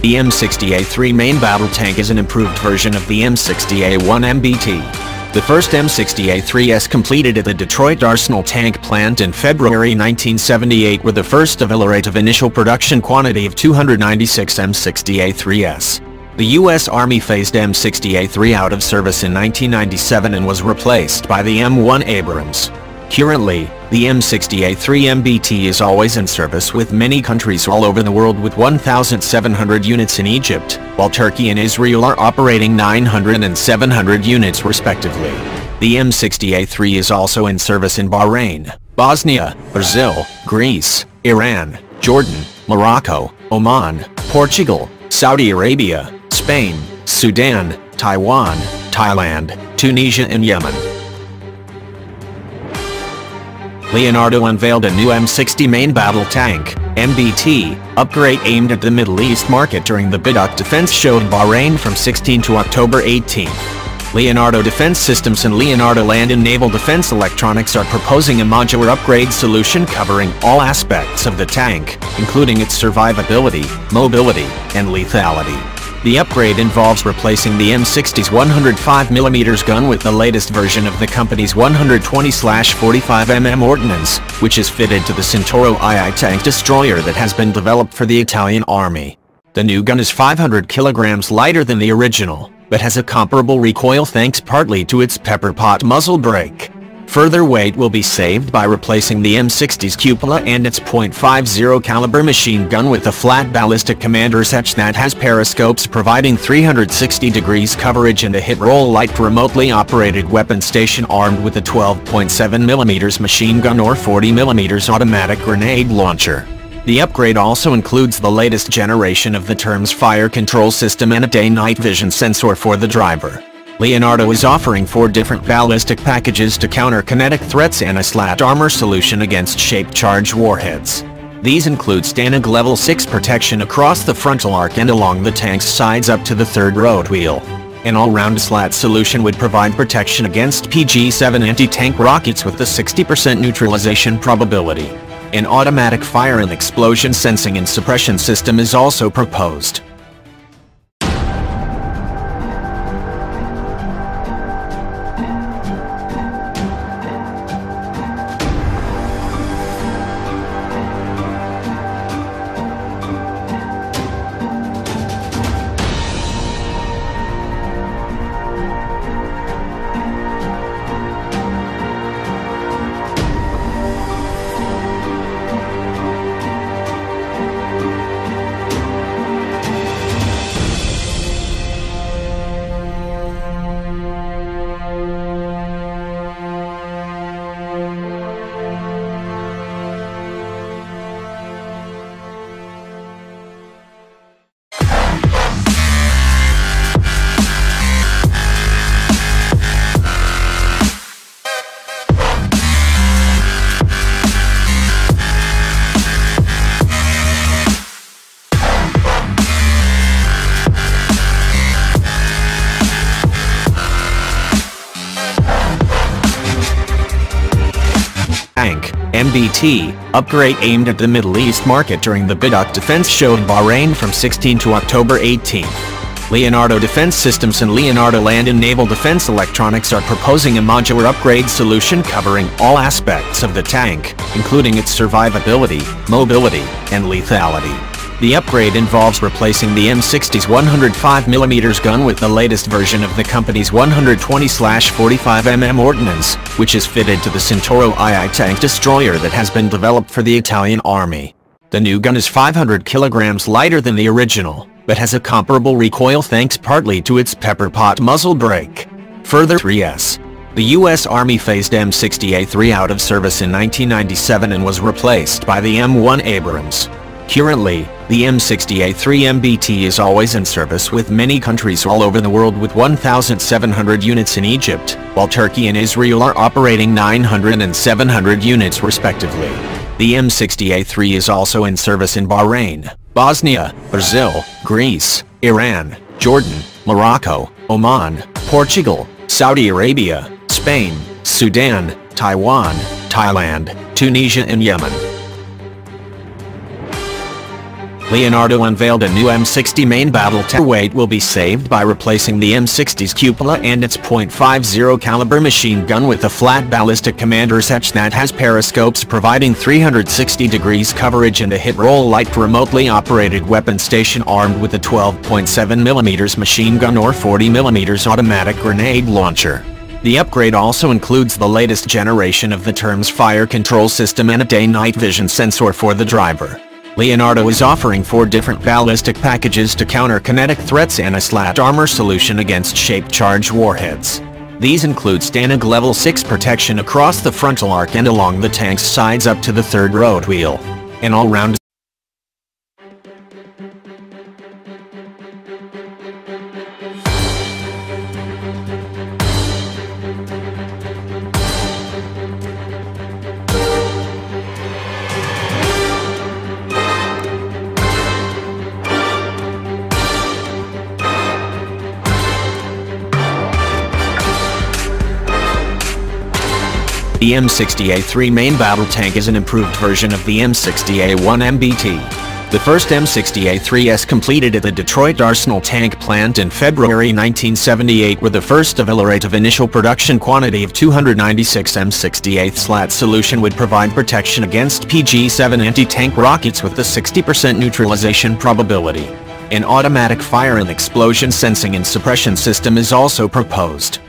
The M60A3 main battle tank is an improved version of the M60A1 MBT. The first M60A3s completed at the Detroit Arsenal Tank Plant in February 1978 were the first of a rate of initial production quantity of 296 M60A3s. The U.S. Army phased M60A3 out of service in 1997 and was replaced by the M1 Abrams. Currently, the M60A3 MBT is always in service with many countries all over the world with 1,700 units in Egypt, while Turkey and Israel are operating 900 and 700 units respectively. The M60A3 is also in service in Bahrain, Bosnia, Brazil, Greece, Iran, Jordan, Morocco, Oman, Portugal, Saudi Arabia, Spain, Sudan, Taiwan, Thailand, Tunisia and Yemen. Leonardo unveiled a new M60 main battle tank, MBT, upgrade aimed at the Middle East market during the BIDEC Defense Show in Bahrain from 16 to October 18. Leonardo Defense Systems and Leonardo Land and Naval Defense Electronics are proposing a modular upgrade solution covering all aspects of the tank, including its survivability, mobility, and lethality. The upgrade involves replacing the M60's 105mm gun with the latest version of the company's 120/45mm ordnance, which is fitted to the Centauro II tank destroyer that has been developed for the Italian Army. The new gun is 500 kilograms lighter than the original, but has a comparable recoil thanks partly to its pepper pot muzzle brake. Further weight will be saved by replacing the M60's cupola and its .50 caliber machine gun with a flat ballistic commander's hatch that has periscopes providing 360 degrees coverage and a hit-roll light remotely operated weapon station armed with a 12.7mm machine gun or 40mm automatic grenade launcher. The upgrade also includes the latest generation of the term's fire control system and a day-night vision sensor for the driver. Leonardo is offering 4 different ballistic packages to counter kinetic threats and a slat armor solution against shaped charge warheads. These include STANAG Level 6 protection across the frontal arc and along the tank's sides up to the third road wheel. An all-round slat solution would provide protection against PG-7 anti-tank rockets with a 60% neutralization probability. An automatic fire and explosion sensing and suppression system is also proposed. MBT, upgrade aimed at the Middle East market during the BIDEC Defense Show in Bahrain from 16 to October 18. Leonardo Defense Systems and Leonardo Land and Naval Defense Electronics are proposing a modular upgrade solution covering all aspects of the tank, including its survivability, mobility, and lethality. The upgrade involves replacing the M60's 105mm gun with the latest version of the company's 120/45mm ordnance, which is fitted to the Centauro II tank destroyer that has been developed for the Italian Army. The new gun is 500 kilograms lighter than the original, but has a comparable recoil thanks partly to its pepper pot muzzle brake. Further, the U.S. Army phased M60A3 out of service in 1997 and was replaced by the M1 Abrams. Currently, the M60A3 MBT is always in service with many countries all over the world, with 1,700 units in Egypt, while Turkey and Israel are operating 900 and 700 units respectively. The M60A3 is also in service in Bahrain, Bosnia, Brazil, Greece, Iran, Jordan, Morocco, Oman, Portugal, Saudi Arabia, Spain, Sudan, Taiwan, Thailand, Tunisia and Yemen. Leonardo unveiled a new M60 main battle tank. Weight will be saved by replacing the M60's cupola and its .50 caliber machine gun with a flat ballistic commander's hatch that has periscopes providing 360 degrees coverage and a hit-roll light remotely operated weapon station armed with a 12.7mm machine gun or 40mm automatic grenade launcher. The upgrade also includes the latest generation of the term's fire control system and a day-night vision sensor for the driver. Leonardo is offering 4 different ballistic packages to counter kinetic threats and a slat armor solution against shaped charge warheads. These include STANAG Level 6 protection across the frontal arc and along the tank's sides up to the 3rd road wheel. An all-round The M60A3 main battle tank is an improved version of the M60A1 MBT. The first M60A3s completed at the Detroit Arsenal Tank Plant in February 1978 were the first of a rate of initial production quantity of 296 M60A3 slat solution would provide protection against PG-7 anti-tank rockets with a 60% neutralization probability. An automatic fire and explosion sensing and suppression system is also proposed.